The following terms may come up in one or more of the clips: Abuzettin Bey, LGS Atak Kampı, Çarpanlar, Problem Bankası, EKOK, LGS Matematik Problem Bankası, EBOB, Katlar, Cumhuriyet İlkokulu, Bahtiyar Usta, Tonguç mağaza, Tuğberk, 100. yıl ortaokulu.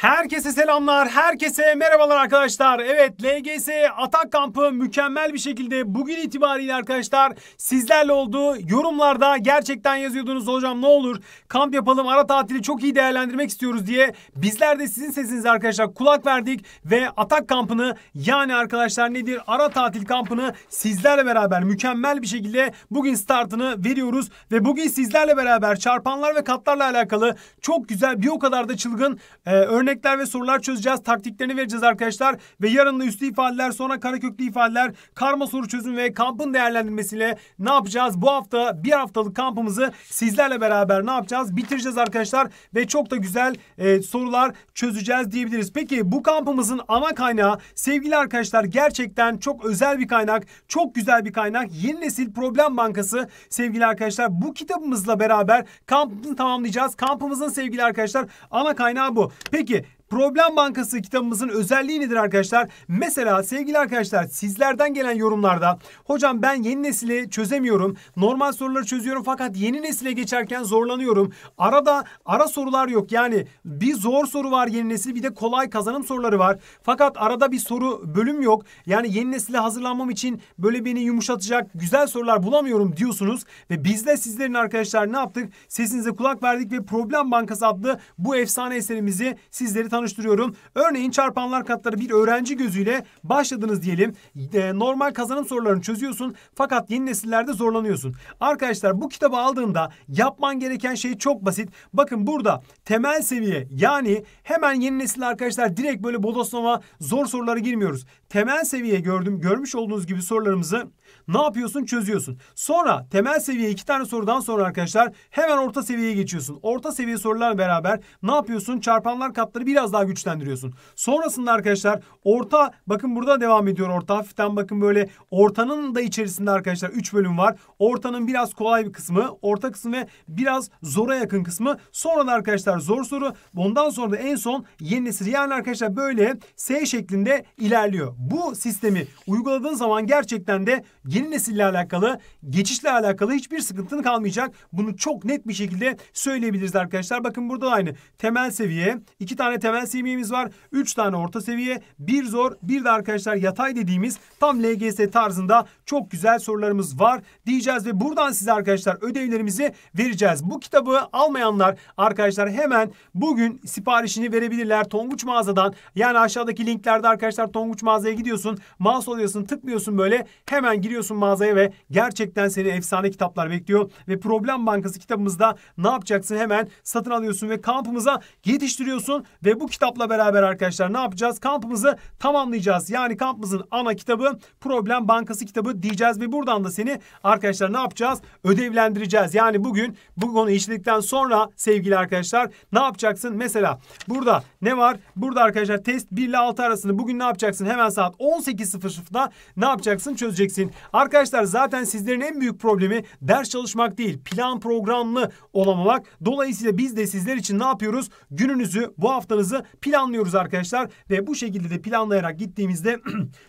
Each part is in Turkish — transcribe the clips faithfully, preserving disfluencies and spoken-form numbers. Herkese selamlar, herkese merhabalar arkadaşlar. Evet, L G S Atak Kampı mükemmel bir şekilde bugün itibariyle arkadaşlar sizlerle oldu. Yorumlarda gerçekten yazıyordunuz, hocam ne olur kamp yapalım, ara tatili çok iyi değerlendirmek istiyoruz diye. Bizler de sizin sesinize arkadaşlar kulak verdik ve Atak Kampı'nı, yani arkadaşlar nedir, ara tatil kampını sizlerle beraber mükemmel bir şekilde bugün startını veriyoruz. Ve bugün sizlerle beraber çarpanlar ve katlarla alakalı çok güzel, bir o kadar da çılgın e, örnek örnekler ve sorular çözeceğiz. Taktiklerini vereceğiz arkadaşlar. Ve yarın da üstü ifadeler, sonra karaköklü ifadeler, karma soru çözüm ve kampın değerlendirmesiyle ne yapacağız? Bu hafta bir haftalık kampımızı sizlerle beraber ne yapacağız? Bitireceğiz arkadaşlar. Ve çok da güzel e, sorular çözeceğiz diyebiliriz. Peki bu kampımızın ana kaynağı sevgili arkadaşlar, gerçekten çok özel bir kaynak. Çok güzel bir kaynak. Yeni Nesil Problem Bankası sevgili arkadaşlar. Bu kitabımızla beraber kampımızı tamamlayacağız. Kampımızın sevgili arkadaşlar ana kaynağı bu. Peki Problem Bankası kitabımızın özelliği nedir arkadaşlar? Mesela sevgili arkadaşlar, sizlerden gelen yorumlarda hocam ben yeni nesili çözemiyorum. Normal soruları çözüyorum fakat yeni nesile geçerken zorlanıyorum. Arada ara sorular yok. Yani bir zor soru var yeni nesil, bir de kolay kazanım soruları var. Fakat arada bir soru bölüm yok. Yani yeni nesile hazırlanmam için böyle beni yumuşatacak güzel sorular bulamıyorum diyorsunuz. Ve biz de sizlerin arkadaşlar ne yaptık? Sesinize kulak verdik ve Problem Bankası adlı bu efsane eserimizi sizleri tanıttık. Tanıştırıyorum. Örneğin çarpanlar katları bir öğrenci gözüyle başladınız diyelim. E, normal kazanım sorularını çözüyorsun fakat yeni nesillerde zorlanıyorsun. Arkadaşlar bu kitabı aldığında yapman gereken şey çok basit. Bakın burada temel seviye, yani hemen yeni nesil arkadaşlar direkt böyle bodoslama zor sorulara girmiyoruz. Temel seviye gördüm görmüş olduğunuz gibi sorularımızı ne yapıyorsun? Çözüyorsun. Sonra temel seviye iki tane sorudan sonra arkadaşlar hemen orta seviyeye geçiyorsun. Orta seviye sorularla beraber ne yapıyorsun? Çarpanlar katları biraz daha güçlendiriyorsun. Sonrasında arkadaşlar orta, bakın burada devam ediyor orta hafiften, bakın böyle ortanın da içerisinde arkadaşlar üç bölüm var. Ortanın biraz kolay bir kısmı, orta kısmı ve biraz zora yakın kısmı. Sonra da arkadaşlar zor soru. Ondan sonra da en son yeni nesil. Yani arkadaşlar böyle S şeklinde ilerliyor. Bu sistemi uyguladığın zaman gerçekten de yeni nesille alakalı, geçişle alakalı hiçbir sıkıntın kalmayacak. Bunu çok net bir şekilde söyleyebiliriz arkadaşlar. Bakın burada da aynı temel seviye, iki tane temel temel seviyemiz var. üç tane orta seviye, bir zor, bir de arkadaşlar yatay dediğimiz tam L G S tarzında çok güzel sorularımız var diyeceğiz ve buradan size arkadaşlar ödevlerimizi vereceğiz. Bu kitabı almayanlar arkadaşlar hemen bugün siparişini verebilirler Tonguç mağazadan. Yani aşağıdaki linklerde arkadaşlar Tonguç mağazaya gidiyorsun, mouse oluyorsun, tıklıyorsun, böyle hemen giriyorsun mağazaya ve gerçekten seni efsane kitaplar bekliyor. Ve Problem Bankası kitabımızda ne yapacaksın? Hemen satın alıyorsun ve kampımıza yetiştiriyorsun ve bu kitapla beraber arkadaşlar ne yapacağız? Kampımızı tamamlayacağız. Yani kampımızın ana kitabı Problem Bankası kitabı diyeceğiz ve buradan da seni arkadaşlar ne yapacağız? Ödevlendireceğiz. Yani bugün bu konuyu işledikten sonra sevgili arkadaşlar ne yapacaksın? Mesela burada ne var? Burada arkadaşlar test bir ile altı arasında bugün ne yapacaksın? Hemen saat on sekiz sıfır sıfırda ne yapacaksın? Çözeceksin. Arkadaşlar zaten sizlerin en büyük problemi ders çalışmak değil, plan programlı olamamak. Dolayısıyla biz de sizler için ne yapıyoruz? Gününüzü, bu haftanızı planlıyoruz arkadaşlar ve bu şekilde de planlayarak gittiğimizde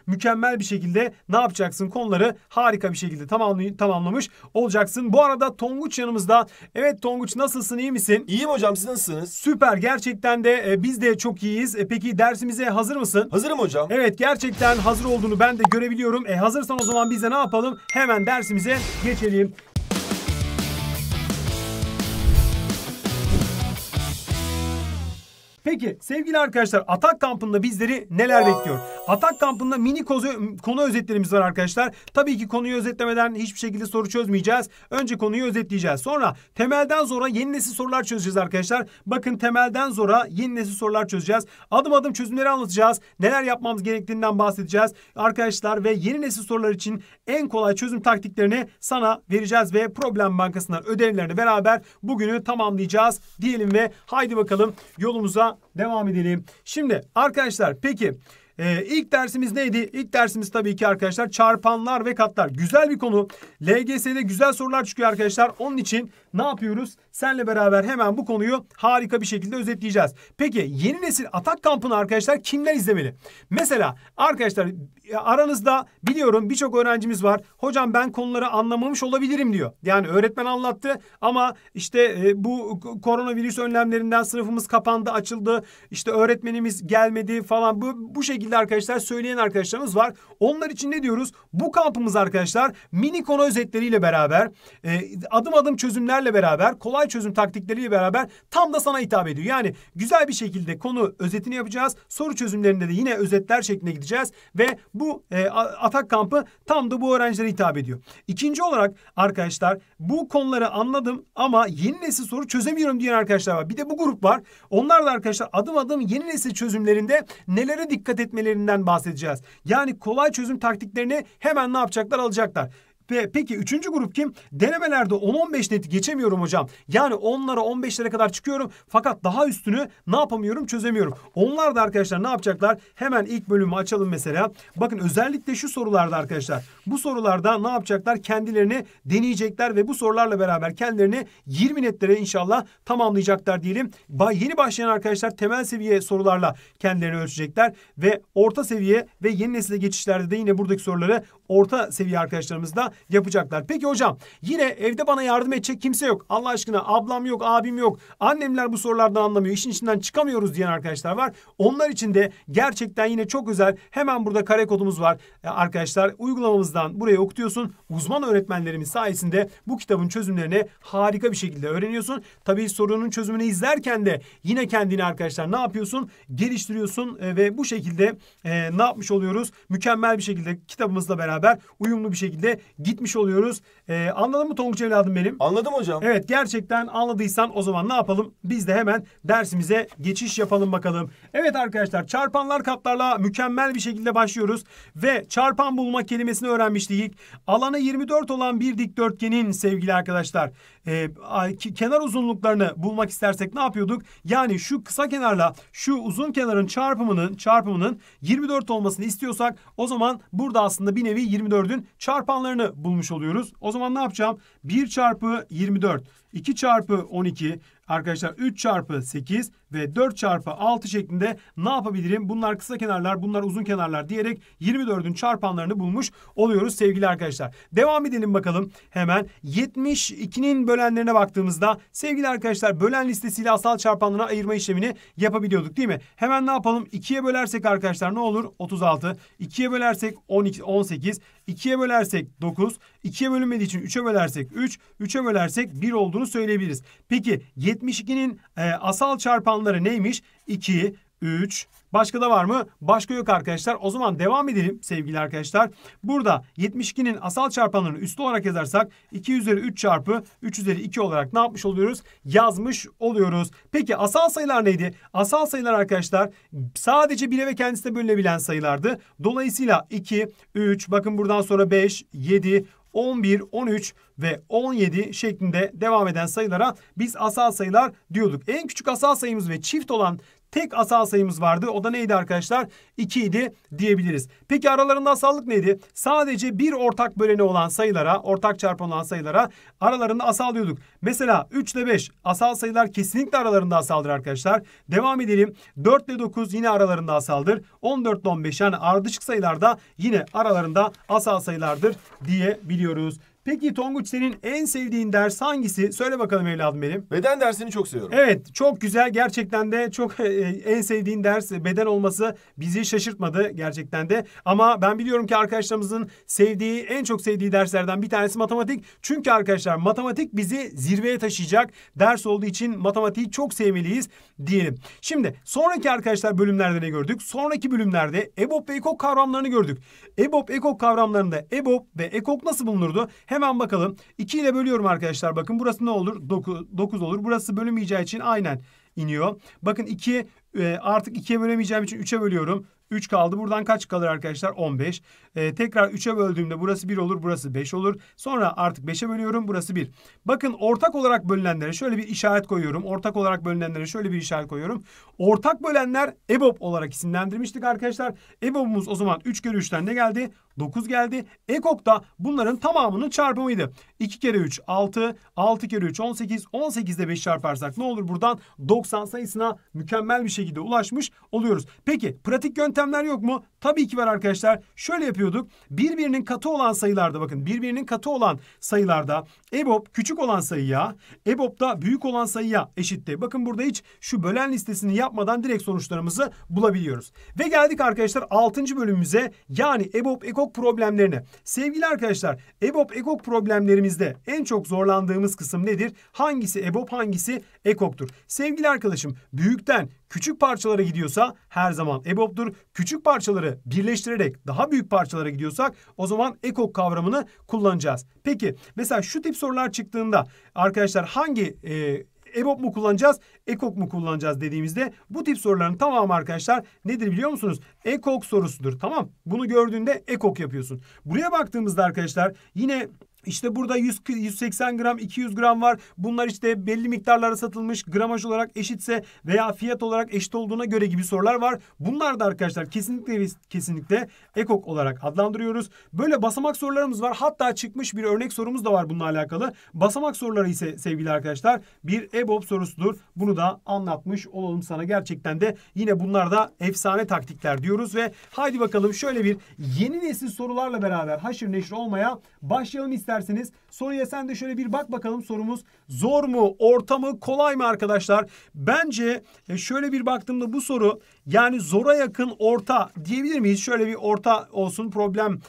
mükemmel bir şekilde ne yapacaksın? Konuları harika bir şekilde tamamlay tamamlamış olacaksın. Bu arada Tonguç yanımızda. Evet Tonguç, nasılsın? İyi misin? İyiyim hocam, siz nasılsınız? Süper, gerçekten de e, biz de çok iyiyiz. E, peki dersimize hazır mısın? Hazırım hocam. Evet, gerçekten hazır olduğunu ben de görebiliyorum. E, hazırsan o zaman biz de ne yapalım? Hemen dersimize geçelim. Peki sevgili arkadaşlar, Atak Kampı'nda bizleri neler bekliyor? Atak Kampı'nda mini konu özetlerimiz var arkadaşlar. Tabii ki konuyu özetlemeden hiçbir şekilde soru çözmeyeceğiz. Önce konuyu özetleyeceğiz. Sonra temelden zora yeni nesil sorular çözeceğiz arkadaşlar. Bakın temelden zora yeni nesil sorular çözeceğiz. Adım adım çözümleri anlatacağız. Neler yapmamız gerektiğinden bahsedeceğiz arkadaşlar. Ve yeni nesil sorular için en kolay çözüm taktiklerini sana vereceğiz. Ve Problem Bankası'ndan ödevlerini beraber bugünü tamamlayacağız diyelim ve haydi bakalım yolumuza devam edelim. Şimdi arkadaşlar peki Ee, ilk dersimiz neydi? İlk dersimiz tabii ki arkadaşlar çarpanlar ve katlar. Güzel bir konu. L G S'de güzel sorular çıkıyor arkadaşlar. Onun için ne yapıyoruz? Seninle beraber hemen bu konuyu harika bir şekilde özetleyeceğiz. Peki yeni nesil Atak Kampı'nı arkadaşlar kimler izlemeli? Mesela arkadaşlar aranızda biliyorum birçok öğrencimiz var. Hocam ben konuları anlamamış olabilirim diyor. Yani öğretmen anlattı ama işte e, bu koronavirüs önlemlerinden sınıfımız kapandı, açıldı. İşte öğretmenimiz gelmedi falan. Bu, bu şekilde arkadaşlar söyleyen arkadaşlarımız var. Onlar için ne diyoruz? Bu kampımız arkadaşlar mini konu özetleriyle beraber e, adım adım çözümlerle beraber kolay çözüm taktikleriyle beraber tam da sana hitap ediyor. Yani güzel bir şekilde konu özetini yapacağız. Soru çözümlerinde de yine özetler şeklinde gideceğiz ve bu e, Atak Kampı tam da bu öğrencilere hitap ediyor. İkinci olarak arkadaşlar bu konuları anladım ama yeni nesil soru çözemiyorum diyen arkadaşlar var. Bir de bu grup var. Onlar da arkadaşlar adım adım yeni nesil çözümlerinde nelere dikkat etmelerinden bahsedeceğiz. Yani kolay çözüm taktiklerini hemen ne yapacaklar, alacaklar. Peki üçüncü grup kim? Denemelerde on on beş neti geçemiyorum hocam. Yani onlara on beşlere kadar çıkıyorum. Fakat daha üstünü ne yapamıyorum, çözemiyorum. Onlar da arkadaşlar ne yapacaklar? Hemen ilk bölümü açalım mesela. Bakın özellikle şu sorularda arkadaşlar. Bu sorularda ne yapacaklar? Kendilerini deneyecekler ve bu sorularla beraber kendilerini yirmi netlere inşallah tamamlayacaklar diyelim. Yeni başlayan arkadaşlar temel seviye sorularla kendilerini ölçecekler. Ve orta seviye ve yeni nesile geçişlerde de yine buradaki soruları orta seviye arkadaşlarımız da yapacaklar. Peki hocam yine evde bana yardım edecek kimse yok. Allah aşkına ablam yok, abim yok. Annemler bu sorulardan anlamıyor. İşin içinden çıkamıyoruz diyen arkadaşlar var. Onlar için de gerçekten yine çok özel. Hemen burada kare kodumuz var. Arkadaşlar uygulamamızdan buraya okutuyorsun. Uzman öğretmenlerimiz sayesinde bu kitabın çözümlerini harika bir şekilde öğreniyorsun. Tabii sorunun çözümünü izlerken de yine kendini arkadaşlar ne yapıyorsun? Geliştiriyorsun ve bu şekilde e, ne yapmış oluyoruz? Mükemmel bir şekilde kitabımızla beraber uyumlu bir şekilde gitmiş oluyoruz. Ee, anladın mı Tonguç evladım benim? Anladım hocam. Evet, gerçekten anladıysan o zaman ne yapalım? Biz de hemen dersimize geçiş yapalım bakalım. Evet arkadaşlar, çarpanlar katlarla mükemmel bir şekilde başlıyoruz. Ve çarpan bulma kelimesini öğrenmiştik. Alanı yirmi dört olan bir dikdörtgenin sevgili arkadaşlar e, kenar uzunluklarını bulmak istersek ne yapıyorduk? Yani şu kısa kenarla şu uzun kenarın çarpımının çarpımının yirmi dört olmasını istiyorsak o zaman burada aslında bir nevi yirmi dördün çarpanlarını bulmuş oluyoruz. O zaman ne yapacağım? bir çarpı yirmi dört, iki çarpı on iki, arkadaşlar üç çarpı sekiz ve dört çarpı altı şeklinde ne yapabilirim? Bunlar kısa kenarlar, bunlar uzun kenarlar diyerek yirmi dördün çarpanlarını bulmuş oluyoruz sevgili arkadaşlar. Devam edelim bakalım hemen. yetmiş ikinin bölenlerine baktığımızda sevgili arkadaşlar bölen listesiyle asal çarpanlara ayırma işlemini yapabiliyorduk değil mi? Hemen ne yapalım? ikiye bölersek arkadaşlar ne olur? otuz altı. ikiye bölersek on iki, on sekiz. ikiye bölersek dokuz. ikiye bölünmediği için üçe bölersek üç. üçe bölersek bir olduğunu söyleyebiliriz. Peki yetmiş ikinin e, asal çarpanları neymiş? iki, üç. Başka da var mı? Başka yok arkadaşlar. O zaman devam edelim sevgili arkadaşlar. Burada yetmiş ikinin asal çarpanlarını üstü olarak yazarsak iki üzeri üç çarpı üç üzeri iki olarak ne yapmış oluyoruz? Yazmış oluyoruz. Peki asal sayılar neydi? Asal sayılar arkadaşlar sadece bire ve kendisine bölünebilen sayılardı. Dolayısıyla iki, üç, bakın buradan sonra beş, yedi, on bir, on üç ve on yedi şeklinde devam eden sayılara biz asal sayılar diyorduk. En küçük asal sayımız ve çift olan tek asal sayımız vardı. O da neydi arkadaşlar? iki idi diyebiliriz. Peki aralarında asallık neydi? Sadece bir ortak böleni olan sayılara, ortak çarpan olan sayılara aralarında asal diyorduk. Mesela üç ile beş asal sayılar kesinlikle aralarında asaldır arkadaşlar. Devam edelim. dört ile dokuz yine aralarında asaldır. on dört ile on beş yani ardışık sayılar da yine aralarında asal sayılardır diyebiliyoruz. Peki Tonguç senin en sevdiğin ders hangisi? Söyle bakalım evladım benim. Beden dersini çok seviyorum. Evet, çok güzel. Gerçekten de çok e, en sevdiğin ders beden olması bizi şaşırtmadı gerçekten de. Ama ben biliyorum ki arkadaşlarımızın sevdiği, en çok sevdiği derslerden bir tanesi matematik. Çünkü arkadaşlar matematik bizi zirveye taşıyacak ders olduğu için matematiği çok sevmeliyiz diyelim. Şimdi sonraki arkadaşlar bölümlerde ne gördük? Sonraki bölümlerde EBOB ve EKOK kavramlarını gördük. EBOB, EKOK kavramlarında EBOB ve EKOK nasıl bulunurdu? Hemen bakalım. iki ile bölüyorum arkadaşlar. Bakın burası ne olur? dokuz olur. Burası bölünmeyeceği için aynen iniyor. Bakın iki, E, artık ikiye bölemeyeceğim için üçe bölüyorum. üç kaldı. Buradan kaç kalır arkadaşlar? on beş. Ee, tekrar üçe böldüğümde burası bir olur. Burası beş olur. Sonra artık beşe bölüyorum. Burası bir. Bakın ortak olarak bölünenlere şöyle bir işaret koyuyorum. Ortak olarak bölünenlere şöyle bir işaret koyuyorum. Ortak bölenler EBOB olarak isimlendirmiştik arkadaşlar. EBOB'umuz o zaman üç kere üçten ne geldi? dokuz geldi. EKOK da bunların tamamının çarpımıydı. iki kere üç altı. altı kere üç on sekiz. on sekizde beş çarparsak ne olur? Buradan doksan sayısına mükemmel bir şekilde ulaşmış oluyoruz. Peki pratik yöntem yok mu? Tabii ki var arkadaşlar. Şöyle yapıyorduk. Birbirinin katı olan sayılarda bakın. Birbirinin katı olan sayılarda EBOB küçük olan sayıya, EBOB da büyük olan sayıya eşitti. Bakın burada hiç şu bölen listesini yapmadan direkt sonuçlarımızı bulabiliyoruz. Ve geldik arkadaşlar altıncı bölümümüze. Yani EBOB EKOK problemlerine. Sevgili arkadaşlar, EBOB EKOK problemlerimizde en çok zorlandığımız kısım nedir? Hangisi EBOB, hangisi EKOK'tur? Sevgili arkadaşım, büyükten küçük parçalara gidiyorsa her zaman EBOB'dur. Küçük parçaları birleştirerek daha büyük parçalara gidiyorsak o zaman EKOK kavramını kullanacağız. Peki mesela şu tip sorular çıktığında arkadaşlar hangi E, EBOB mu kullanacağız, EKOK mu kullanacağız dediğimizde bu tip soruların tamamı arkadaşlar nedir biliyor musunuz? EKOK sorusudur. Tamam. Bunu gördüğünde EKOK yapıyorsun. Buraya baktığımızda arkadaşlar yine İşte burada yüz, yüz seksen gram, iki yüz gram var. Bunlar işte belli miktarlara satılmış, gramaj olarak eşitse veya fiyat olarak eşit olduğuna göre gibi sorular var. Bunlar da arkadaşlar kesinlikle kesinlikle EKOK olarak adlandırıyoruz. Böyle basamak sorularımız var. Hatta çıkmış bir örnek sorumuz da var bununla alakalı. Basamak soruları ise sevgili arkadaşlar bir EBOB sorusudur. Bunu da anlatmış olalım sana. Gerçekten de yine bunlar da efsane taktikler diyoruz ve haydi bakalım şöyle bir yeni nesil sorularla beraber haşır neşir olmaya başlayalım istedim. Derseniz soruya sen de şöyle bir bak bakalım, sorumuz zor mu, orta mı, kolay mı arkadaşlar? Bence şöyle bir baktığımda bu soru yani zora yakın, orta diyebilir miyiz? Şöyle bir orta olsun, problem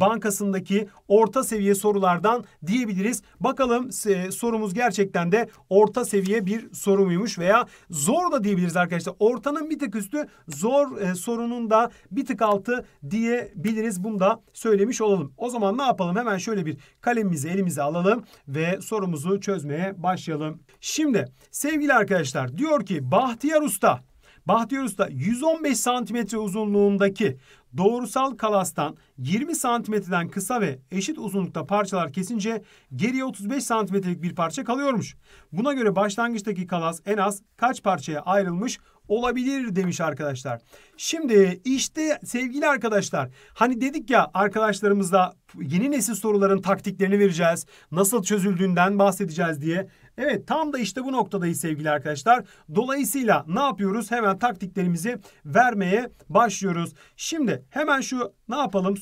bankasındaki orta seviye sorulardan diyebiliriz. Bakalım sorumuz gerçekten de orta seviye bir soru muymuş veya zor da diyebiliriz arkadaşlar. Ortanın bir tık üstü zor, sorunun da bir tık altı diyebiliriz. Bunu da söylemiş olalım. O zaman ne yapalım? Hemen şöyle bir kalemimizi elimize alalım ve sorumuzu çözmeye başlayalım. Şimdi sevgili arkadaşlar diyor ki Bahtiyar Usta. Bahtiyar Usta yüz on beş santimetre uzunluğundaki doğrusal kalastan yirmi santimetreden kısa ve eşit uzunlukta parçalar kesince geriye otuz beş santimetrelik bir parça kalıyormuş. Buna göre başlangıçtaki kalas en az kaç parçaya ayrılmış olabilir demiş arkadaşlar. Şimdi işte sevgili arkadaşlar, hani dedik ya arkadaşlarımızla yeni nesil soruların taktiklerini vereceğiz. Nasıl çözüldüğünden bahsedeceğiz diye. Evet, tam da işte bu noktadayız sevgili arkadaşlar. Dolayısıyla ne yapıyoruz? Hemen taktiklerimizi vermeye başlıyoruz. Şimdi hemen şu ne yapalım?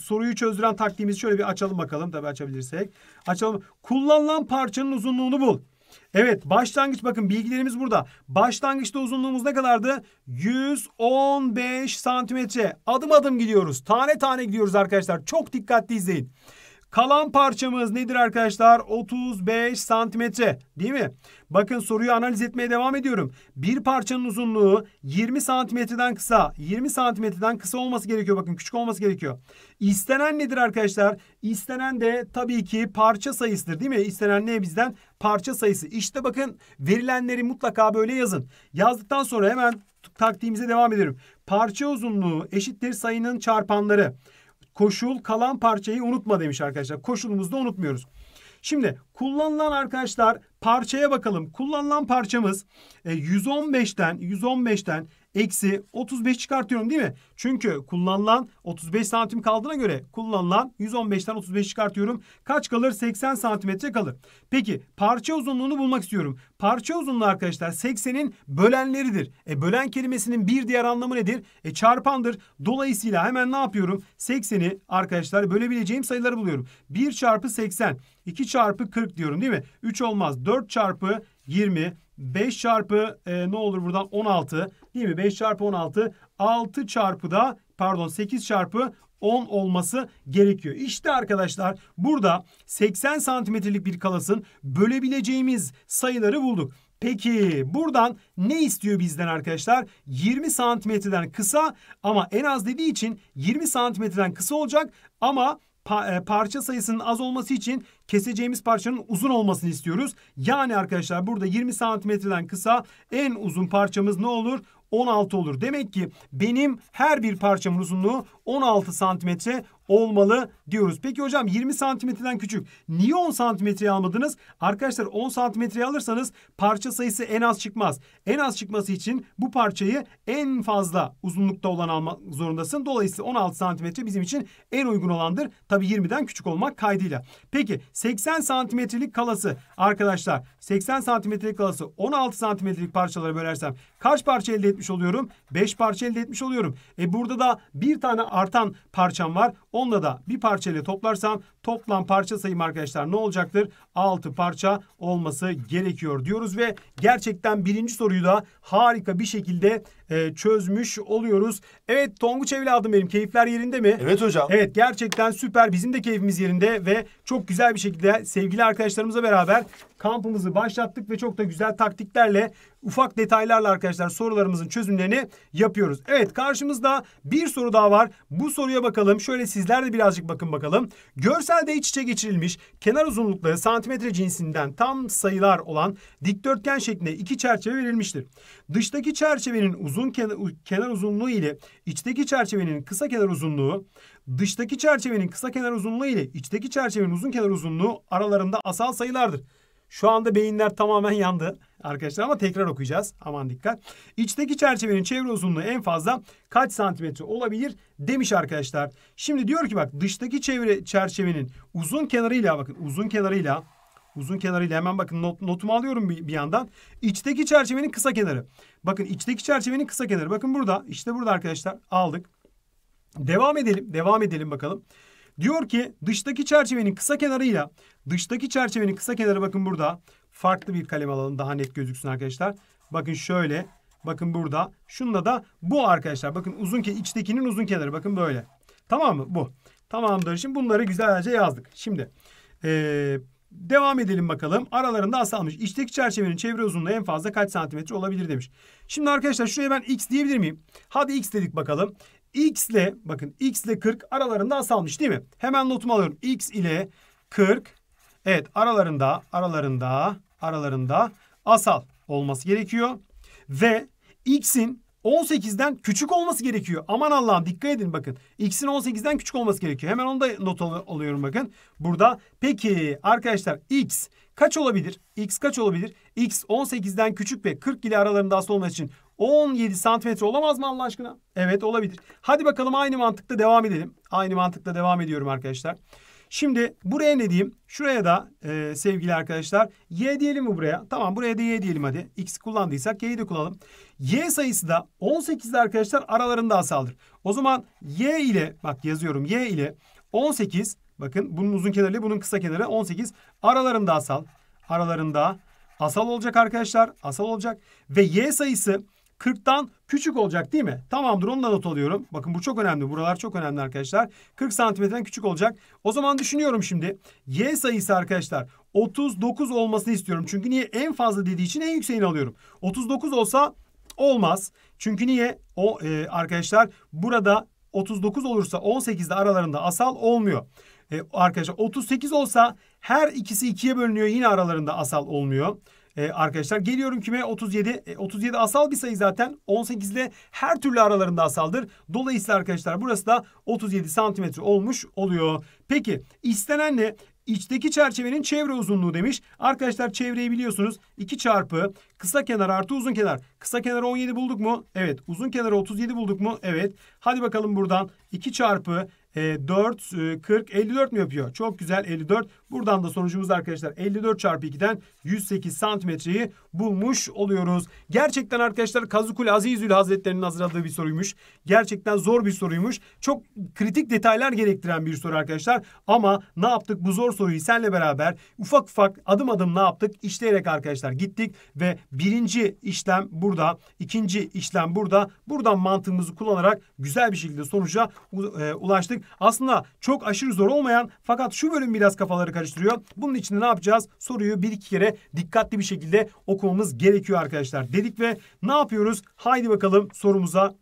Soruyu çözdüren taktiğimizi şöyle bir açalım bakalım. Tabii açabilirsek. Açalım. Kullanılan parçanın uzunluğunu bul. Evet, başlangıç, bakın bilgilerimiz burada. Başlangıçta uzunluğumuz ne kadardı? yüz on beş santimetre. Adım adım gidiyoruz. Tane tane gidiyoruz arkadaşlar. Çok dikkatli izleyin. Kalan parçamız nedir arkadaşlar? otuz beş santimetre değil mi? Bakın soruyu analiz etmeye devam ediyorum. Bir parçanın uzunluğu yirmi santimetreden kısa. yirmi santimetreden kısa olması gerekiyor. Bakın küçük olması gerekiyor. İstenen nedir arkadaşlar? İstenen de tabii ki parça sayısıdır değil mi? İstenen ne bizden? Parça sayısı. İşte bakın verilenleri mutlaka böyle yazın. Yazdıktan sonra hemen taktiğimize devam edelim. Parça uzunluğu eşittir sayının çarpanları. Koşul kalan parçayı unutma demiş arkadaşlar. Koşulumuzu da unutmuyoruz. Şimdi kullanılan arkadaşlar parçaya bakalım. Kullanılan parçamız yüz on beşten yüz on beşten eksi otuz beş çıkartıyorum değil mi? Çünkü kullanılan otuz beş santim kaldığına göre kullanılan yüz on beşten otuz beş çıkartıyorum. Kaç kalır? seksen santimetre kalır. Peki parça uzunluğunu bulmak istiyorum. Parça uzunluğu arkadaşlar seksenin bölenleridir. E, bölen kelimesinin bir diğer anlamı nedir? E, çarpandır. Dolayısıyla hemen ne yapıyorum? sekseni arkadaşlar bölebileceğim sayıları buluyorum. bir çarpı seksen, iki çarpı kırk diyorum değil mi? üç olmaz. dört çarpı yirmi, beş çarpı e, ne olur buradan on altı değil mi? beş çarpı on altı, altı çarpı da pardon sekiz çarpı on olması gerekiyor. İşte arkadaşlar burada seksen santimetrelik bir kalasın bölebileceğimiz sayıları bulduk. Peki buradan ne istiyor bizden arkadaşlar? yirmi santimetreden kısa ama en az dediği için yirmi santimetreden kısa olacak ama pa- parça sayısının az olması için keseceğimiz parçanın uzun olmasını istiyoruz. Yani arkadaşlar burada yirmi santimetreden kısa en uzun parçamız ne olur? on altı olur. Demek ki benim her bir parçamın uzunluğu on altı santimetre olmalı diyoruz. Peki hocam yirmi santimetreden küçük. Niye on santimetreyi almadınız? Arkadaşlar on santimetreyi alırsanız parça sayısı en az çıkmaz. En az çıkması için bu parçayı en fazla uzunlukta olan almak zorundasın. Dolayısıyla on altı santimetre bizim için en uygun olandır. Tabii yirmiden küçük olmak kaydıyla. Peki seksen santimetrelik kalası arkadaşlar seksen santimetrelik kalası on altı santimetrelik parçalara bölersem kaç parça elde etmiş oluyorum? beş parça elde etmiş oluyorum. E burada da bir tane artan parçam var. Onunla da bir parçayla toplarsam toplam parça sayım arkadaşlar ne olacaktır? altı parça olması gerekiyor diyoruz ve gerçekten birinci soruyu da harika bir şekilde e, çözmüş oluyoruz. Evet Tonguç evladım benim, keyifler yerinde mi? Evet hocam. Evet gerçekten süper, bizim de keyfimiz yerinde ve çok güzel bir şekilde sevgili arkadaşlarımızla beraber kampımızı başlattık ve çok da güzel taktiklerle, ufak detaylarla arkadaşlar sorularımızın çözümlerini yapıyoruz. Evet karşımızda bir soru daha var. Bu soruya bakalım. Şöyle sizler de birazcık bakın bakalım. Görselde iç içe geçirilmiş kenar uzunlukları santimetre cinsinden tam sayılar olan dikdörtgen şeklinde iki çerçeve verilmiştir. Dıştaki çerçevenin uzun kenar uzunluğu ile içteki çerçevenin kısa kenar uzunluğu, dıştaki çerçevenin kısa kenar uzunluğu ile içteki çerçevenin uzun kenar uzunluğu aralarında asal sayılardır. Şu anda beyinler tamamen yandı arkadaşlar ama tekrar okuyacağız. Aman dikkat. İçteki çerçevenin çevre uzunluğu en fazla kaç santimetre olabilir demiş arkadaşlar. Şimdi diyor ki bak dıştaki çevre çerçevenin uzun kenarıyla bakın uzun kenarıyla uzun kenarıyla hemen bakın not, notumu alıyorum bir, bir yandan. İçteki çerçevenin kısa kenarı. Bakın içteki çerçevenin kısa kenarı. Bakın burada işte burada arkadaşlar aldık. Devam edelim. Devam edelim bakalım. Diyor ki dıştaki çerçevenin kısa kenarıyla dıştaki çerçevenin kısa kenarı bakın burada. Farklı bir kalem alalım daha net gözüksün arkadaşlar. Bakın şöyle. Bakın burada. Şununla da bu arkadaşlar. Bakın uzun ki içtekinin uzun kenarı. Bakın böyle. Tamam mı? Bu. Tamamdır. Şimdi bunları güzelce yazdık. Şimdi ee, devam edelim bakalım. Aralarında asalmış. İçteki çerçevenin çevre uzunluğu en fazla kaç santimetre olabilir demiş. Şimdi arkadaşlar şuraya ben x diyebilir miyim? Hadi x dedik bakalım. X ile bakın x ile kırk aralarında asalmış değil mi? Hemen notumu alıyorum. X ile kırk evet aralarında aralarında aralarında asal olması gerekiyor. Ve x'in on sekizden küçük olması gerekiyor. Aman Allah'ım dikkat edin bakın. X'in on sekizden küçük olması gerekiyor. Hemen onu da not al alıyorum bakın. Burada peki arkadaşlar x kaç olabilir? X kaç olabilir? X on sekizden küçük ve kırk ile aralarında asal olması için on yedi santimetre olamaz mı Allah aşkına? Evet olabilir. Hadi bakalım aynı mantıkla devam edelim. Aynı mantıkla devam ediyorum arkadaşlar. Şimdi buraya ne diyeyim? Şuraya da e, sevgili arkadaşlar y diyelim mi buraya? Tamam buraya da y diyelim hadi. X kullandıysak y'yi de kullanalım. Y sayısı da on sekizde arkadaşlar aralarında asaldır. O zaman y ile bak yazıyorum y ile on sekiz bakın bunun uzun kenarı ile bunun kısa kenarı on sekiz aralarında asal. Aralarında asal olacak arkadaşlar. Asal olacak ve y sayısı kırktan küçük olacak değil mi? Tamamdır onu da not alıyorum. Bakın bu çok önemli. Buralar çok önemli arkadaşlar. kırk santimetreden küçük olacak. O zaman düşünüyorum şimdi. Y sayısı arkadaşlar otuz dokuz olmasını istiyorum. Çünkü niye? En fazla dediği için en yükseğini alıyorum. otuz dokuz olsa olmaz. Çünkü niye? O e, arkadaşlar burada otuz dokuz olursa on sekizde aralarında asal olmuyor. E, arkadaşlar otuz sekiz olsa her ikisi ikiye bölünüyor. Yine aralarında asal olmuyor. Ee, arkadaşlar geliyorum kime otuz yedi. E, otuz yedi asal bir sayı zaten. on sekiz ile her türlü aralarında asaldır. Dolayısıyla arkadaşlar burası da otuz yedi santimetre olmuş oluyor. Peki istenen ne? İçteki çerçevenin çevre uzunluğu demiş. Arkadaşlar çevreyi biliyorsunuz. iki çarpı kısa kenar artı uzun kenar. Kısa kenarı on yedi bulduk mu? Evet. Uzun kenarı otuz yedi bulduk mu? Evet. Hadi bakalım buradan iki çarpı dört, kırk, elli dört mi yapıyor? Çok güzel elli dört. Buradan da sonucumuz arkadaşlar elli dört çarpı ikiden yüz sekiz santimetreyi bulmuş oluyoruz. Gerçekten arkadaşlar Kazıkul Azizül Hazretleri'nin hazırladığı bir soruymuş. Gerçekten zor bir soruymuş. Çok kritik detaylar gerektiren bir soru arkadaşlar. Ama ne yaptık? Bu zor soruyu senle beraber ufak ufak adım adım ne yaptık? İşleyerek arkadaşlar gittik ve birinci işlem burada, ikinci işlem burada. Buradan mantığımızı kullanarak güzel bir şekilde sonuca ulaştık. Aslında çok aşırı zor olmayan fakat şu bölüm biraz kafaları karıştırıyor. Bunun için de ne yapacağız? Soruyu bir iki kere dikkatli bir şekilde okumamız gerekiyor arkadaşlar dedik ve ne yapıyoruz? Haydi bakalım sorumuza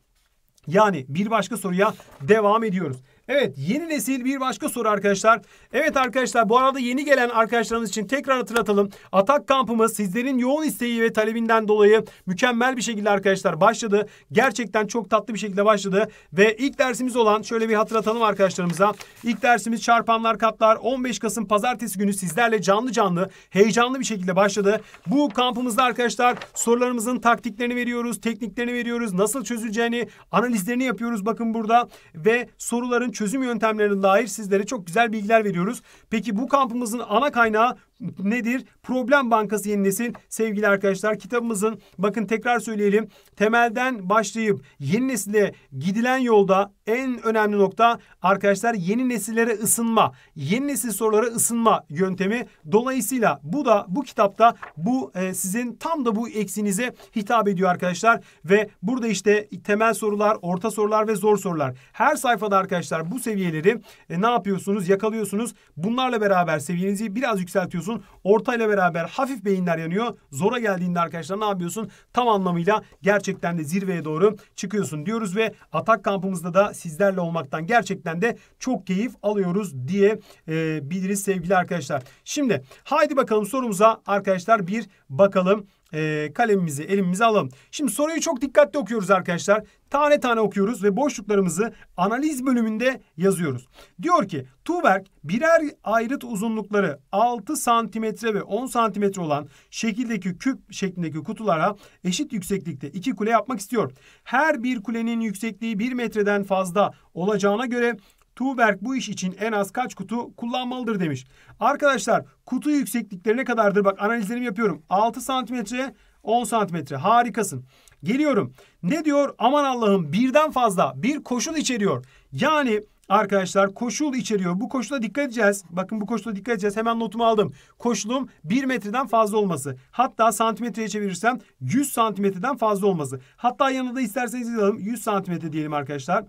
yani bir başka soruya devam ediyoruz. Evet, yeni nesil bir başka soru arkadaşlar. Evet arkadaşlar, bu arada yeni gelen arkadaşlarımız için tekrar hatırlatalım. Atak kampımız sizlerin yoğun isteği ve talebinden dolayı mükemmel bir şekilde arkadaşlar başladı. Gerçekten çok tatlı bir şekilde başladı. Ve ilk dersimiz olan, şöyle bir hatırlatalım arkadaşlarımıza. İlk dersimiz Çarpanlar, Katlar on beş Kasım Pazartesi günü sizlerle canlı canlı heyecanlı bir şekilde başladı. Bu kampımızda arkadaşlar sorularımızın taktiklerini veriyoruz, tekniklerini veriyoruz, nasıl çözüleceğini, analizlerini yapıyoruz bakın burada ve soruların çözüm yöntemlerine dair sizlere çok güzel bilgiler veriyoruz. Peki bu kampımızın ana kaynağı nedir? Problem Bankası Yeni Nesil sevgili arkadaşlar. Kitabımızın, bakın tekrar söyleyelim, temelden başlayıp yeni nesile gidilen yolda en önemli nokta arkadaşlar yeni nesillere ısınma, yeni nesil sorulara ısınma yöntemi. Dolayısıyla bu da bu kitapta bu e, sizin tam da bu eksinize hitap ediyor arkadaşlar ve burada işte temel sorular, orta sorular ve zor sorular. Her sayfada arkadaşlar bu seviyeleri e, ne yapıyorsunuz? Yakalıyorsunuz. Bunlarla beraber seviyenizi biraz yükseltiyorsunuz. Ortayla beraber hafif beyinler yanıyor. Zora geldiğinde arkadaşlar ne yapıyorsun? Tam anlamıyla gerçekten de zirveye doğru çıkıyorsun diyoruz ve Atak kampımızda da sizlerle olmaktan gerçekten de çok keyif alıyoruz diye e, biliriz sevgili arkadaşlar. Şimdi haydi bakalım sorumuza arkadaşlar bir bakalım. E, kalemimizi elimize alalım. Şimdi soruyu çok dikkatli okuyoruz arkadaşlar. Tane tane okuyoruz ve boşluklarımızı analiz bölümünde yazıyoruz. Diyor ki Tuğberk birer ayrıt uzunlukları altı santimetre ve on santimetre olan şekildeki küp şeklindeki kutulara eşit yükseklikte iki kule yapmak istiyor. Her bir kulenin yüksekliği bir metreden fazla olacağına göre Tuğberk bu iş için en az kaç kutu kullanmalıdır demiş. Arkadaşlar kutu yükseklikleri ne kadardır? Bak analizlerimi yapıyorum. altı santimetre, on santimetre. Harikasın. Geliyorum. Ne diyor? Aman Allah'ım, birden fazla bir koşul içeriyor. Yani arkadaşlar koşul içeriyor. Bu koşula dikkat edeceğiz. Bakın bu koşula dikkat edeceğiz. Hemen notumu aldım. Koşulum bir metreden fazla olması. Hatta santimetreye çevirirsem yüz santimetreden fazla olması. Hatta yanında isterseniz yazalım. yüz santimetre diyelim arkadaşlar.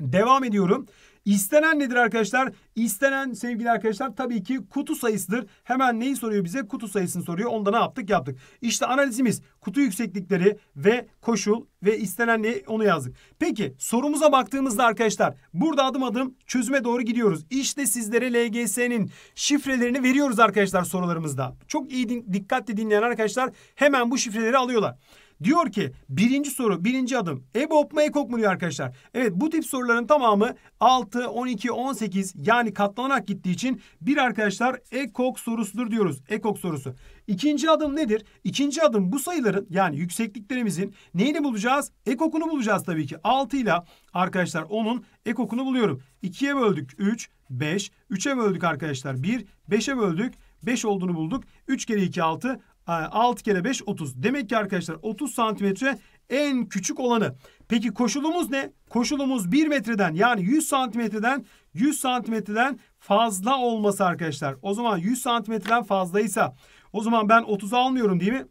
Devam ediyorum. İstenen nedir arkadaşlar? İstenen sevgili arkadaşlar tabii ki kutu sayısıdır. Hemen neyi soruyor bize? Kutu sayısını soruyor. Onda ne yaptık? Yaptık. İşte analizimiz kutu yükseklikleri ve koşul ve istenen ne? Onu yazdık. Peki sorumuza baktığımızda arkadaşlar burada adım adım çözüme doğru gidiyoruz. İşte sizlere L G S'nin şifrelerini veriyoruz arkadaşlar sorularımızda. Çok iyi dikkatli dinleyen arkadaşlar hemen bu şifreleri alıyorlar. Diyor ki birinci soru, birinci adım EBOB mu EKOK mu diyor arkadaşlar. Evet bu tip soruların tamamı altı, on iki, on sekiz yani katlanarak gittiği için bir arkadaşlar EKOK sorusudur diyoruz. EKOK sorusu. İkinci adım nedir? İkinci adım bu sayıların yani yüksekliklerimizin neyini bulacağız? EKOK'unu bulacağız tabii ki. altı ile arkadaşlar onun EKOK'unu buluyorum. ikiye böldük üç, beş. üçe böldük arkadaşlar bir, beşe böldük beş olduğunu bulduk. üç kere iki altı. altı kere beş otuz. Demek ki arkadaşlar otuz santimetre en küçük olanı. Peki koşulumuz ne? Koşulumuz bir metreden yani yüz santimetreden yüz santimetreden fazla olması arkadaşlar. O zaman yüz santimetreden fazlaysa o zaman ben otuzu almıyorum değil mi?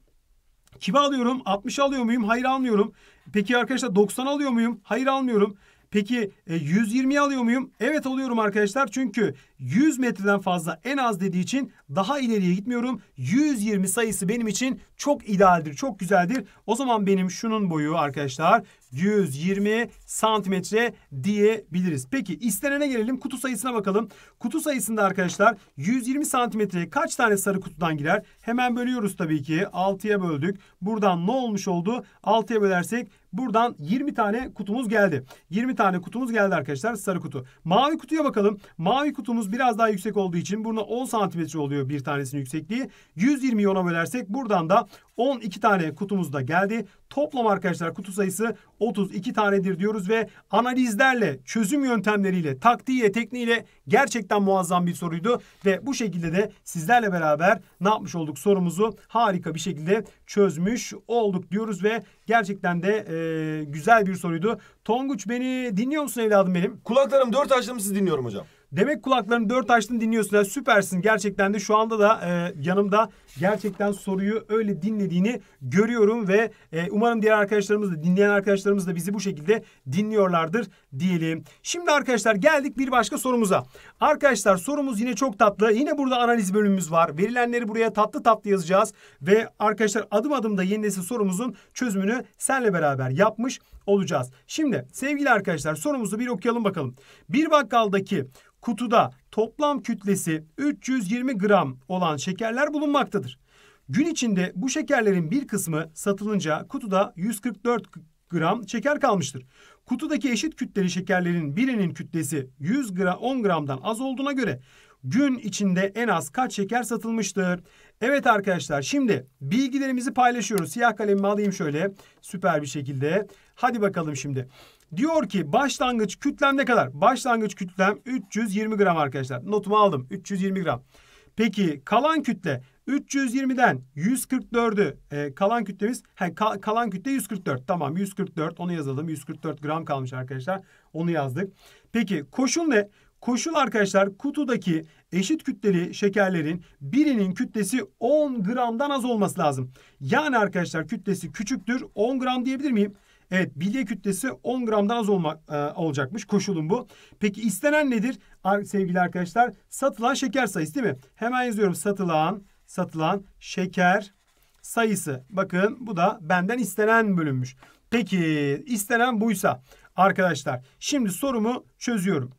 Kimi alıyorum? altmışı alıyor muyum? Hayır almıyorum. Peki arkadaşlar doksanı alıyor muyum? Hayır almıyorum. Peki yüz yirmiyi alıyor muyum? Evet alıyorum arkadaşlar. Çünkü yüz metreden fazla en az dediği için daha ileriye gitmiyorum. yüz yirmi sayısı benim için çok idealdir. Çok güzeldir. O zaman benim şunun boyu arkadaşlar yüz yirmi santimetre diyebiliriz. Peki istenene gelelim. Kutu sayısına bakalım. Kutu sayısında arkadaşlar yüz yirmi santimetreye kaç tane sarı kutudan girer? Hemen bölüyoruz tabii ki. altıya böldük. Buradan ne olmuş oldu? altıya bölersek buradan yirmi tane kutumuz geldi. yirmi tane kutumuz geldi arkadaşlar. Sarı kutu. Mavi kutuya bakalım. Mavi kutumuz biraz daha yüksek olduğu için burada on santimetre oluyor bir tanesinin yüksekliği. yüz yirmiyi ona bölersek buradan da on iki tane kutumuz da geldi. Toplam arkadaşlar kutu sayısı otuz iki tanedir diyoruz ve analizlerle, çözüm yöntemleriyle, taktiğiyle, tekniğiyle gerçekten muazzam bir soruydu. Ve bu şekilde de sizlerle beraber ne yapmış olduk? Sorumuzu harika bir şekilde çözmüş olduk diyoruz ve gerçekten de e, güzel bir soruydu. Tonguç, beni dinliyor musun evladım benim? Kulaklarım dört açtım, sizi dinliyorum hocam. Demek kulaklarını dört açtın, dinliyorsun. Yani süpersin gerçekten de. Şu anda da e, yanımda gerçekten soruyu öyle dinlediğini görüyorum ve e, umarım diğer arkadaşlarımız da, dinleyen arkadaşlarımız da bizi bu şekilde dinliyorlardır diyelim. Şimdi arkadaşlar geldik bir başka sorumuza. Arkadaşlar sorumuz yine çok tatlı. Yine burada analiz bölümümüz var. Verilenleri buraya tatlı tatlı yazacağız ve arkadaşlar adım adım da yeni nesil sorumuzun çözümünü senle beraber yapmış olacağız. Şimdi sevgili arkadaşlar sorumuzu bir okuyalım bakalım. Bir bakkaldaki kutuda toplam kütlesi üç yüz yirmi gram olan şekerler bulunmaktadır. Gün içinde bu şekerlerin bir kısmı satılınca kutuda yüz kırk dört gram şeker kalmıştır. Kutudaki eşit kütleli şekerlerin birinin kütlesi yüz gram on gramdan az olduğuna göre gün içinde en az kaç şeker satılmıştır? Evet arkadaşlar, şimdi bilgilerimizi paylaşıyoruz. Siyah kalemimi alayım şöyle süper bir şekilde. Hadi bakalım şimdi. Diyor ki başlangıç kütlem ne kadar? Başlangıç kütlem üç yüz yirmi gram arkadaşlar. Notumu aldım, üç yüz yirmi gram. Peki kalan kütle üç yüz yirmiden yüz kırk dördü e, kalan kütlemiz he, ka, kalan kütle yüz kırk dört. Tamam, yüz kırk dört, onu yazalım. yüz kırk dört gram kalmış arkadaşlar. Onu yazdık. Peki koşul ne? Koşul arkadaşlar kutudaki eşit kütleli şekerlerin birinin kütlesi on gramdan az olması lazım. Yani arkadaşlar kütlesi küçüktür. on gram diyebilir miyim? Evet, bilye kütlesi on gramdan az olma, e, olacakmış. Koşulum bu. Peki istenen nedir sevgili arkadaşlar? Satılan şeker sayısı değil mi? Hemen yazıyorum, satılan satılan şeker sayısı. Bakın bu da benden istenen bölünmüş. Peki istenen buysa arkadaşlar şimdi sorumu çözüyorum.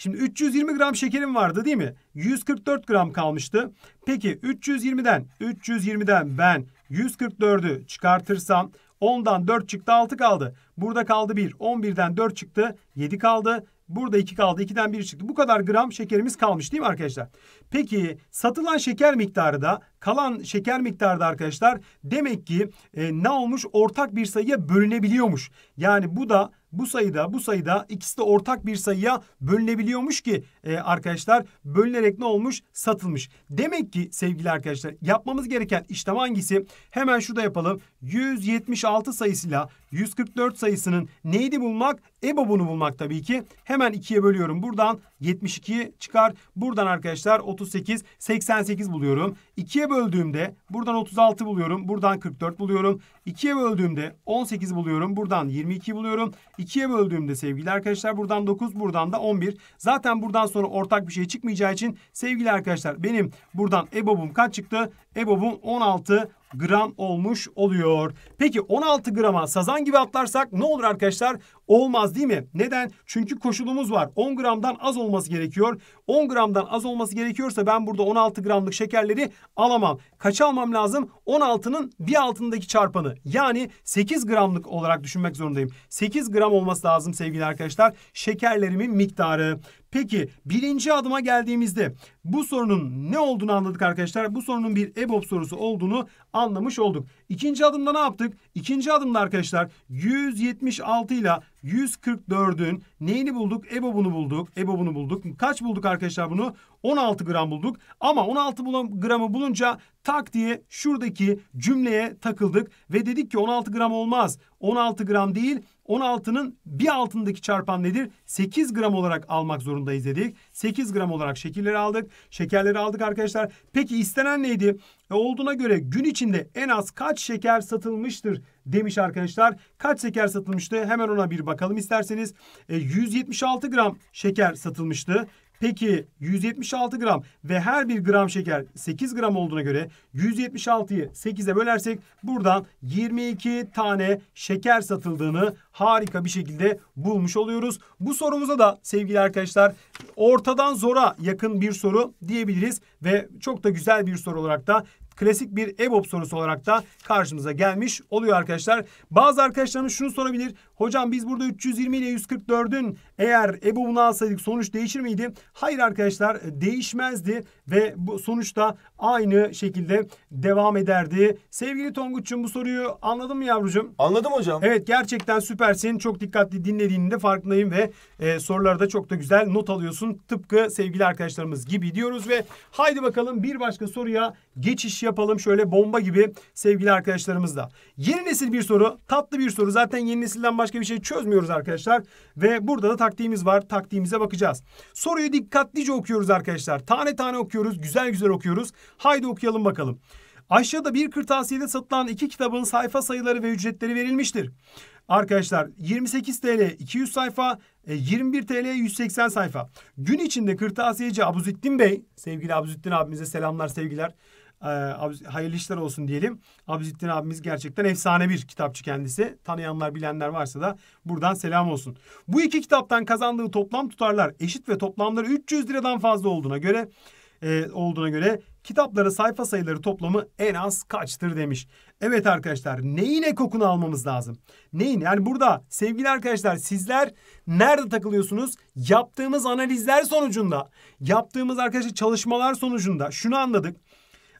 Şimdi üç yüz yirmi gram şekerim vardı değil mi? yüz kırk dört gram kalmıştı. Peki üç yüz yirmiden üç yüz yirmiden ben yüz kırk dördü çıkartırsam ondan dört çıktı, altı kaldı. Burada kaldı bir. on birden dört çıktı, yedi kaldı. Burada iki kaldı. ikiden bir çıktı. Bu kadar gram şekerimiz kalmış değil mi arkadaşlar? Peki satılan şeker miktarı da kalan şeker miktarı da arkadaşlar demek ki e, ne olmuş? Ortak bir sayıya bölünebiliyormuş. Yani bu da bu sayıda bu sayıda ikisi de ortak bir sayıya bölünebiliyormuş ki e, arkadaşlar bölünerek ne olmuş? Satılmış. Demek ki sevgili arkadaşlar yapmamız gereken işlem hangisi? Hemen şurada yapalım. yüz yetmiş altı sayısıyla yüz kırk dört sayısının neydi bulmak? EBOB'unu bulmak tabii ki. Hemen ikiye bölüyorum. Buradan yetmiş iki çıkar. Buradan arkadaşlar otuz sekiz, seksen sekiz buluyorum. ikiye böldüğümde buradan otuz altı buluyorum. Buradan kırk dört buluyorum. ikiye böldüğümde on sekiz buluyorum. Buradan yirmi iki buluyorum. ikiye böldüğümde sevgili arkadaşlar buradan dokuz, buradan da on bir. Zaten buradan sonra ortak bir şey çıkmayacağı için sevgili arkadaşlar benim buradan EBOB'um kaç çıktı? EBOB'um on altı gram olmuş oluyor. Peki on altı grama sazan gibi atlarsak ne olur arkadaşlar? Olmaz değil mi? Neden? Çünkü koşulumuz var. on gramdan az olması gerekiyor. on gramdan az olması gerekiyorsa ben burada on altı gramlık şekerleri alamam. Kaç almam lazım? on altının bir altındaki çarpanı. Yani sekiz gramlık olarak düşünmek zorundayım. sekiz gram olması lazım sevgili arkadaşlar. Şekerlerimin miktarı. Peki birinci adıma geldiğimizde bu sorunun ne olduğunu anladık arkadaşlar. Bu sorunun bir EBOB sorusu olduğunu anlamış olduk. İkinci adımda ne yaptık? İkinci adımda arkadaşlar yüz yetmiş altı ile yüz kırk dördün neyini bulduk? EBOB'unu bulduk. EBOB'unu bulduk. Kaç bulduk arkadaşlar bunu? on altı gram bulduk. Ama on altı gramı bulunca tak diye şuradaki cümleye takıldık. Ve dedik ki on altı gram olmaz. on altı gram değil. on altının bir altındaki çarpan nedir? sekiz gram olarak almak zorundayız dedik. sekiz gram olarak şekerleri aldık. Şekerleri aldık arkadaşlar. Peki istenen neydi? E olduğuna göre gün içinde en az kaç şeker satılmıştır demiş arkadaşlar. Kaç şeker satılmıştı? Hemen ona bir bakalım isterseniz. E yüz yetmiş altı gram şeker satılmıştı. Peki yüz yetmiş altı gram ve her bir gram şeker sekiz gram olduğuna göre yüz yetmiş altıyı sekize bölersek buradan yirmi iki tane şeker satıldığını harika bir şekilde bulmuş oluyoruz. Bu sorumuza da sevgili arkadaşlar ortadan zora yakın bir soru diyebiliriz ve çok da güzel bir soru olarak da klasik bir EBOB sorusu olarak da karşımıza gelmiş oluyor arkadaşlar. Bazı arkadaşlarımız şunu sorabilir. Hocam biz burada üç yüz yirmi ile yüz kırk dördün eğer EBOB'unu alsaydık sonuç değişir miydi? Hayır arkadaşlar, değişmezdi ve bu sonuçta aynı şekilde devam ederdi. Sevgili Tonguç'cum bu soruyu anladın mı yavrucuğum? Anladım hocam. Evet, gerçekten süpersin. Çok dikkatli dinlediğini de farkındayım ve e, sorularda çok da güzel not alıyorsun. Tıpkı sevgili arkadaşlarımız gibi diyoruz ve haydi bakalım bir başka soruya geçiş yapalım şöyle bomba gibi sevgili arkadaşlarımızla. Yeni nesil bir soru, tatlı bir soru. Zaten yeni nesilden başka bir şey çözmüyoruz arkadaşlar. Ve burada da taktiğimiz var. Taktiğimize bakacağız. Soruyu dikkatlice okuyoruz arkadaşlar. Tane tane okuyoruz. Güzel güzel okuyoruz. Haydi okuyalım bakalım. Aşağıda bir kırtasiyede satılan iki kitabın sayfa sayıları ve ücretleri verilmiştir. Arkadaşlar yirmi sekiz TL iki yüz sayfa, yirmi bir TL yüz seksen sayfa. Gün içinde kırtasiyeci Abuzettin Bey, sevgili Abuzettin abimize selamlar sevgiler. hayırlı işler olsun diyelim. Abuzettin abimiz gerçekten efsane bir kitapçı kendisi. Tanıyanlar, bilenler varsa da buradan selam olsun. Bu iki kitaptan kazandığı toplam tutarlar eşit ve toplamları üç yüz liradan fazla olduğuna göre e, olduğuna göre kitapları sayfa sayıları toplamı en az kaçtır demiş. Evet arkadaşlar, neyin ek kokunu almamız lazım? Neyin? Yani burada sevgili arkadaşlar, sizler nerede takılıyorsunuz? Yaptığımız analizler sonucunda, yaptığımız arkadaşlar çalışmalar sonucunda şunu anladık.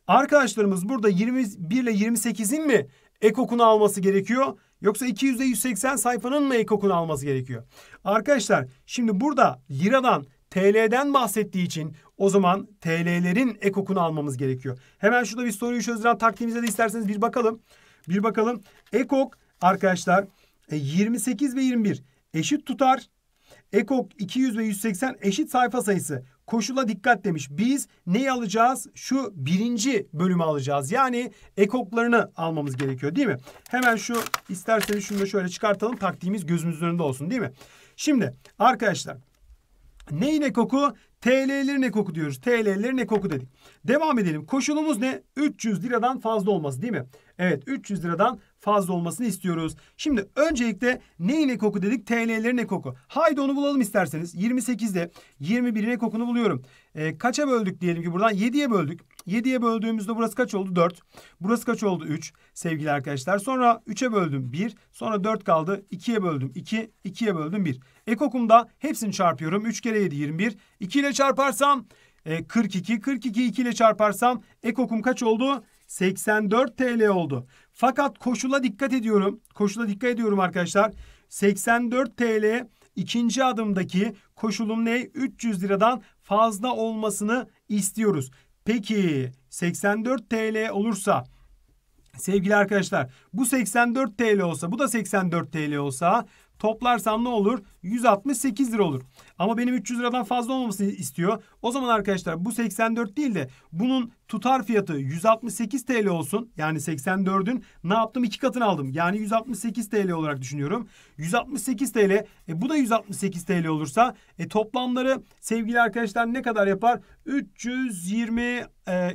Arkadaşlarımız burada yirmi bir ile yirmi sekizin mi ek kokunu alması gerekiyor? Yoksa iki yüz ile yüz seksen sayfanın mı ek kokunu alması gerekiyor? Arkadaşlar şimdi burada liradan, T L'den bahsettiği için o zaman T L'lerin ek kokunu almamız gerekiyor. Hemen şurada bir soruyu çözdüren taktiğimize de isterseniz bir bakalım. Bir bakalım. Ek ok arkadaşlar yirmi sekiz ve yirmi bir eşit tutar. Ek ok iki yüz ve yüz seksen eşit sayfa sayısı. Koşula dikkat demiş. Biz neyi alacağız? Şu birinci bölümü alacağız. Yani ek oklarını almamız gerekiyor değil mi? Hemen şu isterseniz şunu da şöyle çıkartalım. Taktiğimiz gözümüzün önünde olsun değil mi? Şimdi arkadaşlar, neyin ek oku? T L'lerin ek oku diyoruz. T L'lerin ek oku dedik. Devam edelim. Koşulumuz ne? üç yüz liradan fazla olması değil mi? Evet, üç yüz liradan fazla olmasını istiyoruz. Şimdi öncelikle neyin ek oku dedik? T L'lerin ek oku. Haydi onu bulalım isterseniz. yirmi sekizde yirmi birin ek okunu buluyorum. E, kaça böldük diyelim ki buradan? yediye böldük. yediye böldüğümüzde burası kaç oldu? dört. Burası kaç oldu? üç sevgili arkadaşlar. Sonra üçe böldüm bir. Sonra dört kaldı. ikiye böldüm iki. ikiye böldüm bir. Ek okumda hepsini çarpıyorum. üç kere yedi yirmi bir. iki ile çarparsam e, kırk iki. kırk iki iki ile çarparsam ek okum kaç oldu? seksen dört T L oldu. Fakat koşula dikkat ediyorum. Koşula dikkat ediyorum arkadaşlar. seksen dört T L ikinci adımdaki koşulum ne? üç yüz liradan fazla olmasını istiyoruz. Peki seksen dört T L olursa sevgili arkadaşlar, bu seksen dört T L olsa, bu da seksen dört T L olsa toplarsam ne olur? yüz altmış sekiz lira olur. Ama benim üç yüz liradan fazla olmamasını istiyor. O zaman arkadaşlar bu seksen dört değil de bunun tutar fiyatı yüz altmış sekiz T L olsun. Yani seksen dördün ne yaptım? iki katını aldım. Yani yüz altmış sekiz T L olarak düşünüyorum. yüz altmış sekiz T L. E bu da yüz altmış sekiz T L olursa e toplamları sevgili arkadaşlar ne kadar yapar? üç yüz yirmi,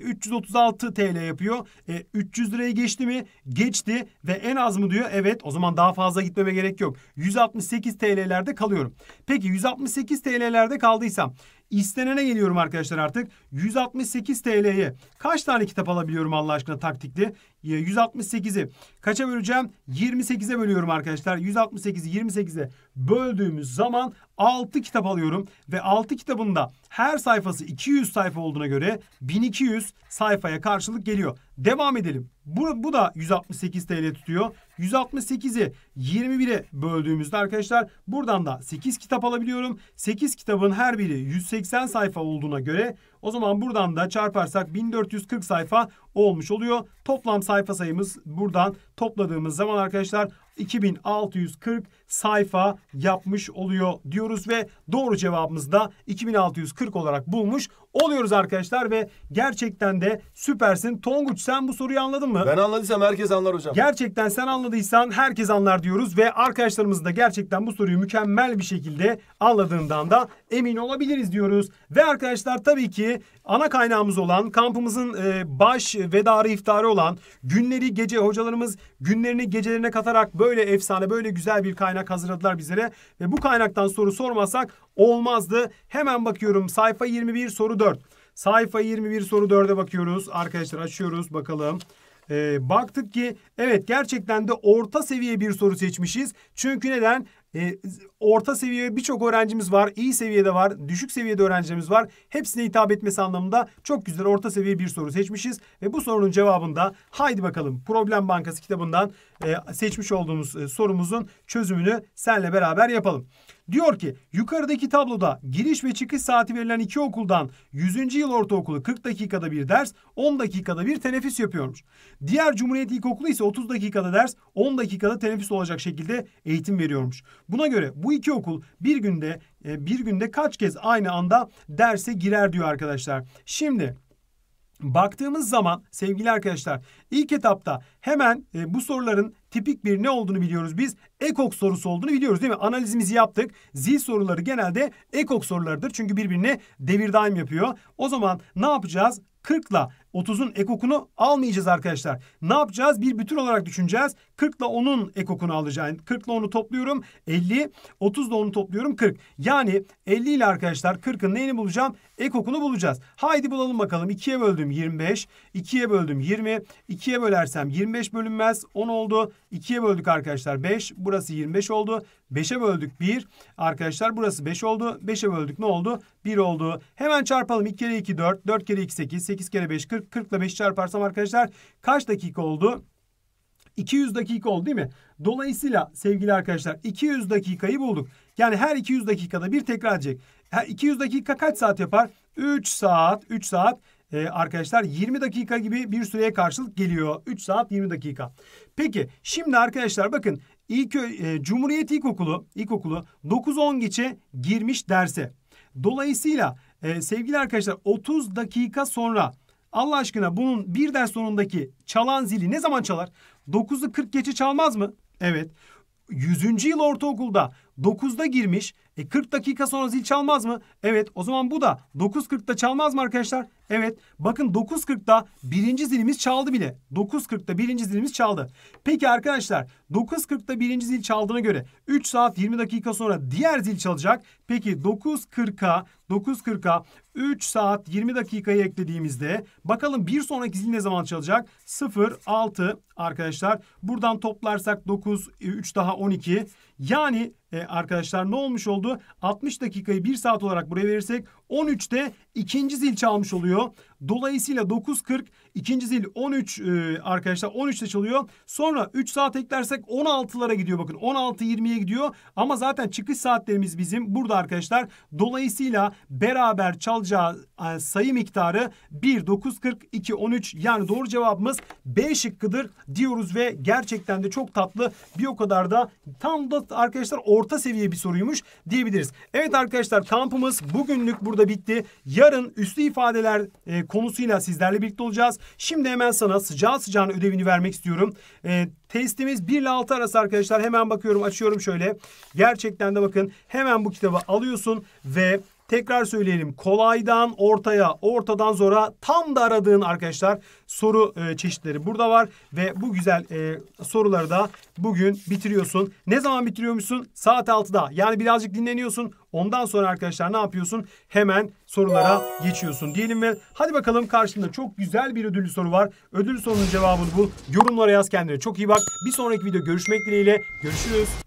üç yüz otuz altı T L yapıyor. E, üç yüz lirayı geçti mi? Geçti ve en az mı diyor? Evet. O zaman daha fazla gitmeme gerek yok. yüz altmış sekiz T L'lerde kalıyorum. Peki yüz altmış sekiz T L'lerde kaldıysam istenene geliyorum arkadaşlar artık. yüz altmış sekiz T L'ye kaç tane kitap alabiliyorum Allah aşkına taktikli? yüz altmış sekizi kaça böleceğim? yirmi sekize bölüyorum arkadaşlar. yüz altmış sekizi yirmi sekize böldüğümüz zaman altı kitap alıyorum. Ve altı kitabın da her sayfası iki yüz sayfa olduğuna göre bin iki yüz sayfaya karşılık geliyor. Devam edelim. Bu, bu da yüz altmış sekiz T L tutuyor. yüz altmış sekizi yirmi bire böldüğümüzde arkadaşlar buradan da sekiz kitap alabiliyorum. sekiz kitabın her biri yüz seksen sayfa olduğuna göre o zaman buradan da çarparsak bin dört yüz kırk sayfa olmuş oluyor. Toplam sayfa sayımız buradan topladığımız zaman arkadaşlar iki bin altı yüz kırk sayfa yapmış oluyor diyoruz ve doğru cevabımızı da iki bin altı yüz kırk olarak bulmuş oluyoruz arkadaşlar ve gerçekten de süpersin. Tonguç, sen bu soruyu anladın mı? Ben anladıysam herkes anlar hocam. Gerçekten sen anladıysan herkes anlar diyoruz ve arkadaşlarımız da gerçekten bu soruyu mükemmel bir şekilde anladığından da emin olabiliriz diyoruz. Ve arkadaşlar tabii ki ana kaynağımız olan kampımızın baş ve darı iftarı olan günleri gece hocalarımız günlerini gecelerine katarak böyle efsane böyle güzel bir kaynak hazırladılar bizlere ve bu kaynaktan soru sormasak olmazdı. Hemen bakıyorum sayfa yirmi bir soru dört. Sayfa yirmi bir soru dörde bakıyoruz. Arkadaşlar açıyoruz bakalım. Ee, baktık ki evet gerçekten de orta seviye bir soru seçmişiz. Çünkü neden? Ee, orta seviye birçok öğrencimiz var. İyi seviyede var. Düşük seviyede öğrencilerimiz var. Hepsine hitap etmesi anlamında çok güzel orta seviye bir soru seçmişiz. Ve bu sorunun cevabında haydi bakalım Problem Bankası kitabından e, seçmiş olduğumuz e, sorumuzun çözümünü seninle beraber yapalım. Diyor ki yukarıdaki tabloda giriş ve çıkış saati verilen iki okuldan yüzüncü yıl ortaokulu kırk dakikada bir ders, on dakikada bir teneffüs yapıyormuş. Diğer Cumhuriyet İlkokulu ise otuz dakikada ders, on dakikada teneffüs olacak şekilde eğitim veriyormuş. Buna göre bu iki okul bir günde bir günde kaç kez aynı anda derse girer diyor arkadaşlar. Şimdi baktığımız zaman sevgili arkadaşlar ilk etapta hemen bu soruların tipik bir ne olduğunu biliyoruz biz. Ek ok sorusu olduğunu biliyoruz değil mi? Analizimizi yaptık. Zil soruları genelde ek ok sorularıdır. Çünkü birbirine devir daim yapıyor. O zaman ne yapacağız? kırk ile otuzun ekokunu almayacağız arkadaşlar. Ne yapacağız? Bir bütün olarak düşüneceğiz. kırk ile onun ekokunu alacağım. kırk ile onu topluyorum. elli. otuz ile onu topluyorum. kırk. Yani elli ile arkadaşlar kırkın neyini bulacağım? Ekokunu bulacağız. Haydi bulalım bakalım. ikiye böldüm yirmi beş. ikiye böldüm yirmi. ikiye bölersem yirmi beş bölünmez. on oldu. ikiye böldük arkadaşlar beş. Burası yirmi beş oldu. beşe böldük bir. Arkadaşlar burası beş oldu. beşe böldük ne oldu? bir oldu. Hemen çarpalım. iki kere iki dört. dört kere iki sekiz. sekiz kere beş kırk. kırk ile beşi çarparsam arkadaşlar kaç dakika oldu? iki yüz dakika oldu değil mi? Dolayısıyla sevgili arkadaşlar iki yüz dakikayı bulduk. Yani her iki yüz dakikada bir tekrar edecek. Her iki yüz dakika kaç saat yapar? üç saat. üç saat. Ee, arkadaşlar yirmi dakika gibi bir süreye karşılık geliyor. üç saat yirmi dakika. Peki şimdi arkadaşlar bakın. İlk, e, Cumhuriyet İlkokulu, İlkokulu dokuz on geçe girmiş derse. Dolayısıyla e, sevgili arkadaşlar otuz dakika sonra Allah aşkına bunun bir ders sonundaki çalan zili ne zaman çalar? dokuzu kırk geçe çalmaz mı? Evet. yüzüncü yıl ortaokulda dokuzda girmiş. E kırk dakika sonra zil çalmaz mı? Evet. O zaman bu da dokuz kırkta çalmaz mı arkadaşlar? Evet. Bakın dokuz kırkta birinci zilimiz çaldı bile. dokuz kırkta birinci zilimiz çaldı. Peki arkadaşlar dokuz kırkta birinci zil çaldığına göre üç saat yirmi dakika sonra diğer zil çalacak. Peki dokuz kırka dokuz kırka üç saat yirmi dakikayı eklediğimizde bakalım bir sonraki zil ne zaman çalacak? sıfır altı arkadaşlar. Buradan toplarsak dokuz üç daha on iki. Yani e, arkadaşlar ne olmuş oldu? altmış dakikayı bir saat olarak buraya verirsek on üçte ikinci zil çalmış oluyor. Dolayısıyla dokuz kırk ikinci zil on üç e, arkadaşlar on üçte çalıyor. Sonra üç saat eklersek on altılara gidiyor bakın. on altı yirmiye gidiyor ama zaten çıkış saatlerimiz bizim burada arkadaşlar. Dolayısıyla beraber çalacağı e, sayı miktarı bir, dokuz, kırk, iki, on üç yani doğru cevabımız B şıkkıdır diyoruz ve gerçekten de çok tatlı bir o kadar da tam da arkadaşlar orta seviye bir soruymuş diyebiliriz. Evet arkadaşlar kampımız bugünlük burada bitti. Yarın üslü ifadeler e, konusuyla sizlerle birlikte olacağız. Şimdi hemen sana sıcağı sıcağına ödevini vermek istiyorum. E, testimiz bir ile altı arası arkadaşlar. Hemen bakıyorum, açıyorum şöyle. Gerçekten de bakın hemen bu kitabı alıyorsun ve tekrar söyleyelim. Kolaydan ortaya, ortadan zora tam da aradığın arkadaşlar soru e, çeşitleri burada var. Ve bu güzel e, soruları da bugün bitiriyorsun. Ne zaman bitiriyormuşsun? Saat altıda. Yani birazcık dinleniyorsun. Ondan sonra arkadaşlar ne yapıyorsun? Hemen sorulara geçiyorsun diyelim ve hadi bakalım karşında çok güzel bir ödüllü soru var. Ödüllü sorunun cevabını bul. Yorumlara yaz kendine. Çok iyi bak. Bir sonraki video görüşmek dileğiyle. Görüşürüz.